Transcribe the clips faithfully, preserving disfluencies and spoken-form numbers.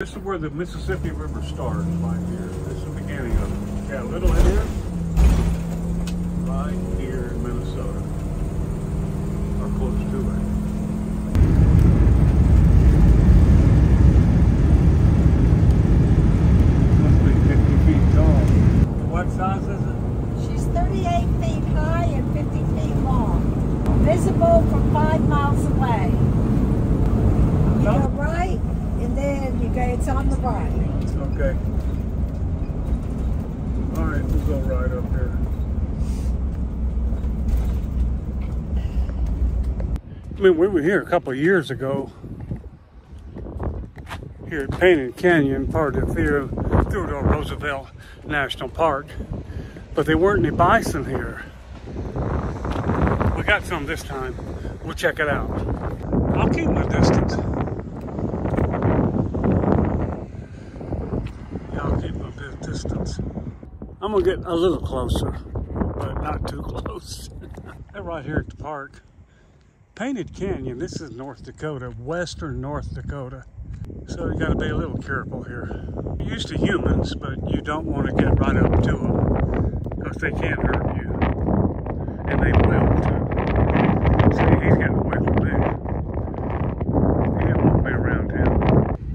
This is where the Mississippi River starts, right here. This is the beginning of it. Got a little here, right here in Minnesota, or close to it. Must be fifty feet tall. What size is it? She's thirty-eight feet high and fifty feet long. Visible from five miles away. You go right, and then you go, it's on the right. Okay. All right, we'll go right up here. I mean, we were here a couple of years ago, here at Painted Canyon, part of Theodore Roosevelt National Park, but there weren't any bison here. We got some this time. We'll check it out. I'll keep my distance. distance. I'm gonna get a little closer, but not too close. They're right here at the park. Painted Canyon, this is North Dakota, western North Dakota. So you gotta be a little careful here. You're used to humans, but you don't wanna get right up to them because they can't hurt you. And they will too. See, he's getting away from me. He won't be around him.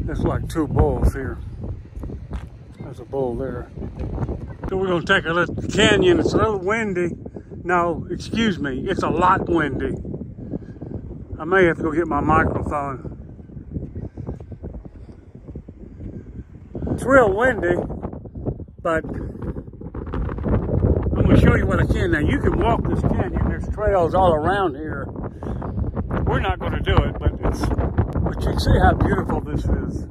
There's like two bulls here. There's a bull there. So we're gonna take a little canyon. It's a little windy. No, excuse me, it's a lot windy. I may have to go get my microphone. It's real windy, but I'm gonna show you what I can. Now you can walk this canyon. There's trails all around here. We're not gonna do it, but it's, but you can see how beautiful this is.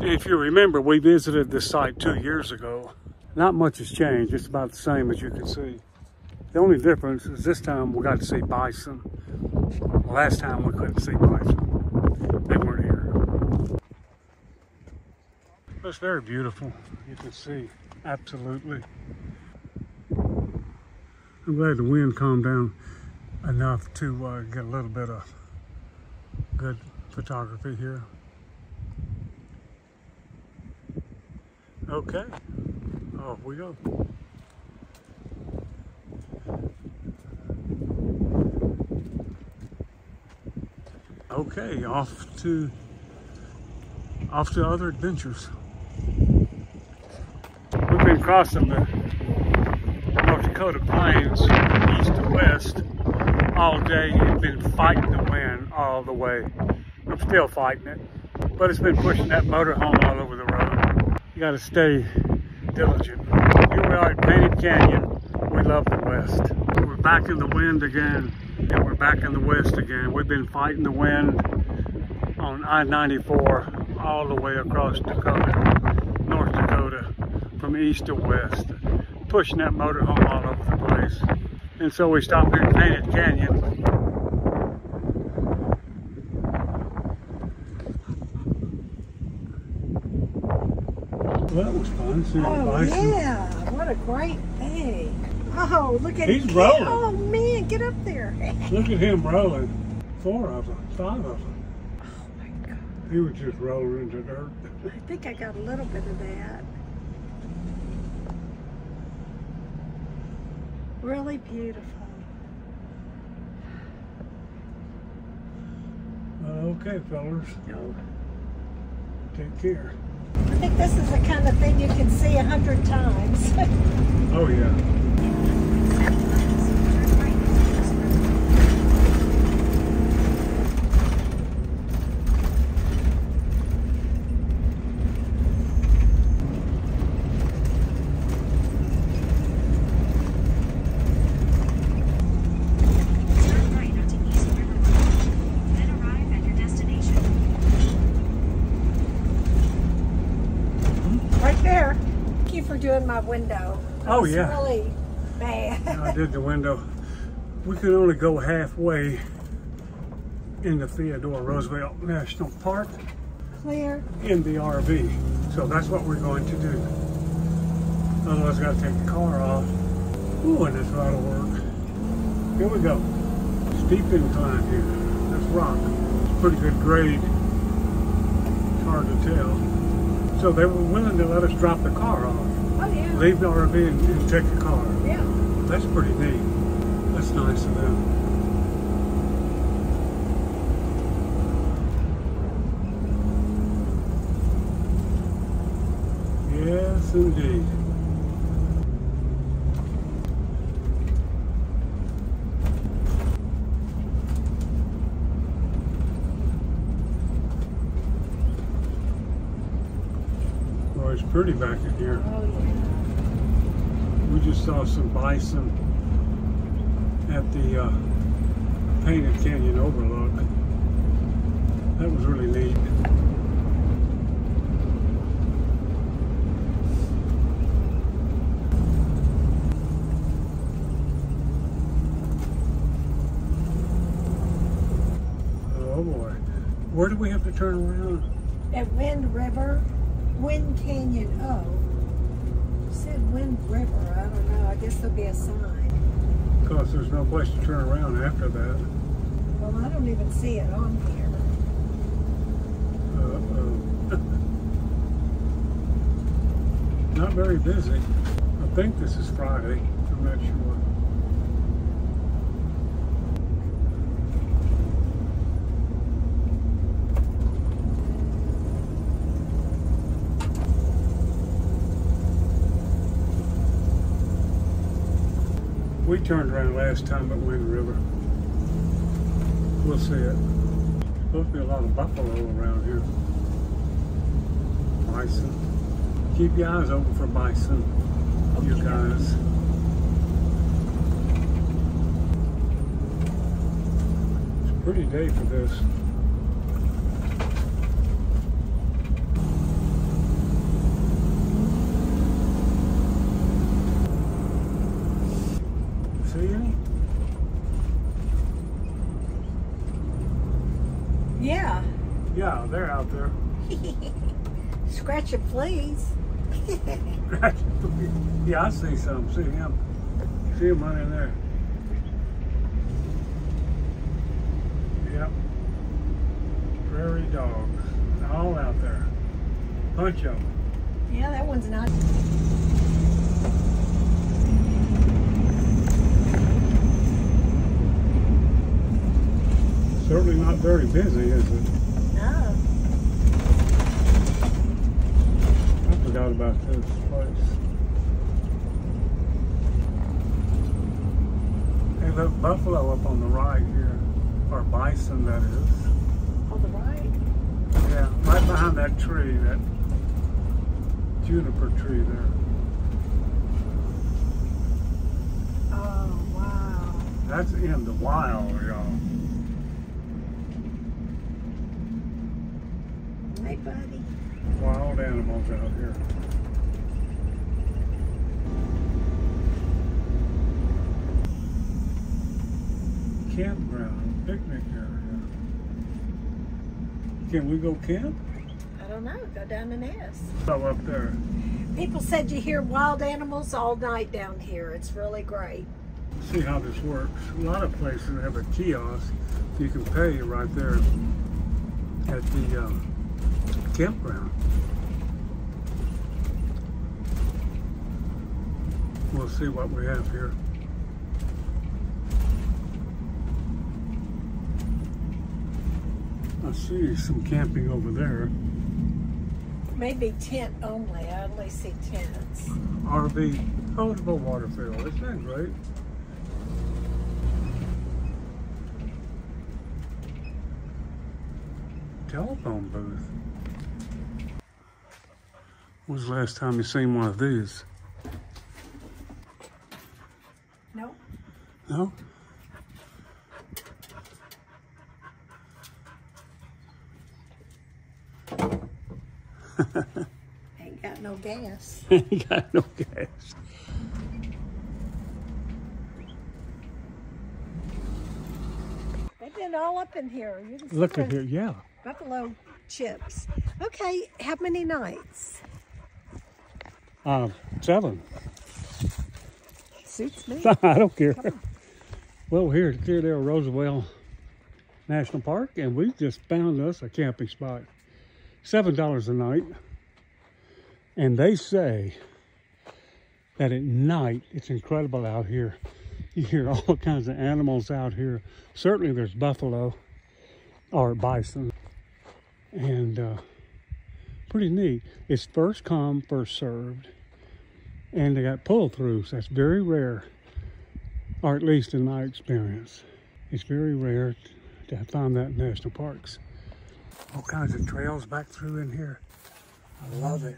If you remember, we visited this site two years ago. Not much has changed. It's about the same as you can see. The only difference is this time we got to see bison. Last time we couldn't see bison. They weren't here. It's very beautiful. You can see, absolutely. I'm glad the wind calmed down enough to uh, get a little bit of good photography here. Okay, off we go. Okay, off to off to other adventures. We've been crossing the North Dakota plains east to west all day and been fighting the wind all the way. I'm still fighting it, but it's been pushing that motorhome all over the road. You gotta stay diligent. Here we are at Painted Canyon. We love the West. We're back in the wind again, and we're back in the West again. We've been fighting the wind on I ninety-four all the way across Dakota, North Dakota, from east to west, pushing that motorhome all over the place. And so we stopped here at Painted Canyon. Well, that was fun. See, oh, yeah. What a great day. Oh, look at him. He's rolling. Oh, man. Get up there. Look at him rolling. Four of them. Five of them. Oh, my God. He was just rolling into dirt. I think I got a little bit of that. Really beautiful. Okay, fellas. No. Take care. I think this is the kind of thing you can see a hundred times. Oh, yeah. Turn right onto East River Road, then arrive at your destination. you for doing my window. Oh, it's yeah. really bad. I did the window. We could only go halfway in the Theodore Roosevelt National Park. Clear. In the R V. So that's what we're going to do. Otherwise, I gotta take the car off. Ooh, and this ought to work. Here we go. Steep incline here. This rock. It's pretty good grade. It's hard to tell. So they were willing to let us drop the car off. Oh, yeah. Leave the R V and, and take the car. Yeah. That's pretty neat. That's nice of them. Yes, indeed. Oh, it's pretty back in here. Oh, yeah. We just saw some bison at the uh, Painted Canyon overlook. That was really neat. Where do we have to turn around? At Wind River, Wind Canyon. Oh, it said Wind River. I don't know. I guess there'll be a sign. Because there's no place to turn around after that. Well, I don't even see it on here. Uh-oh. Not very busy. I think this is Friday. I'm not sure. We turned around last time at Wind River. We'll see it. There's supposed to be a lot of buffalo around here. Bison. Keep your eyes open for bison, you guys. It's a pretty day for this. Yeah. Yeah, they're out there. Scratch it, please. Scratch it, please. Yeah, I see some. See him. See him right in there. Yep. Prairie dogs. All out there. Bunch of them. Yeah, that one's not. Certainly not very busy, is it? No. I forgot about this place. Hey, look, buffalo up on the right here. Or bison, that is. On the right? Yeah, right behind that tree, that juniper tree there. Oh, wow. That's in the wild, y'all. Hey, buddy. Wild animals out here. Campground, picnic area. Can we go camp? I don't know. Go down and ask. So up there. People said you hear wild animals all night down here. It's really great. See how this works. A lot of places have a kiosk. You can pay right there at the. Um, Campground. We'll see what we have here. I see some camping over there. Maybe tent only. I only see tents. R V, potable waterfield. Isn't that great? Telephone booth. When was the last time you seen one of these? No. No? Ain't got got no gas. You got no gas. They've been all up in here. You can see Look at here, yeah. Buffalo chips. Okay, how many nights? Um, seven. Suits me. I don't care. Well, we're here at Theodore Roosevelt National Park, and we've just found us a camping spot. seven dollars a night. And they say that at night, it's incredible out here. You hear all kinds of animals out here. Certainly there's buffalo or bison. And uh, pretty neat. It's first come, first served. And they got pull-throughs. That's very rare, or at least in my experience. It's very rare to find that in national parks. All kinds of trails back through in here. I love it.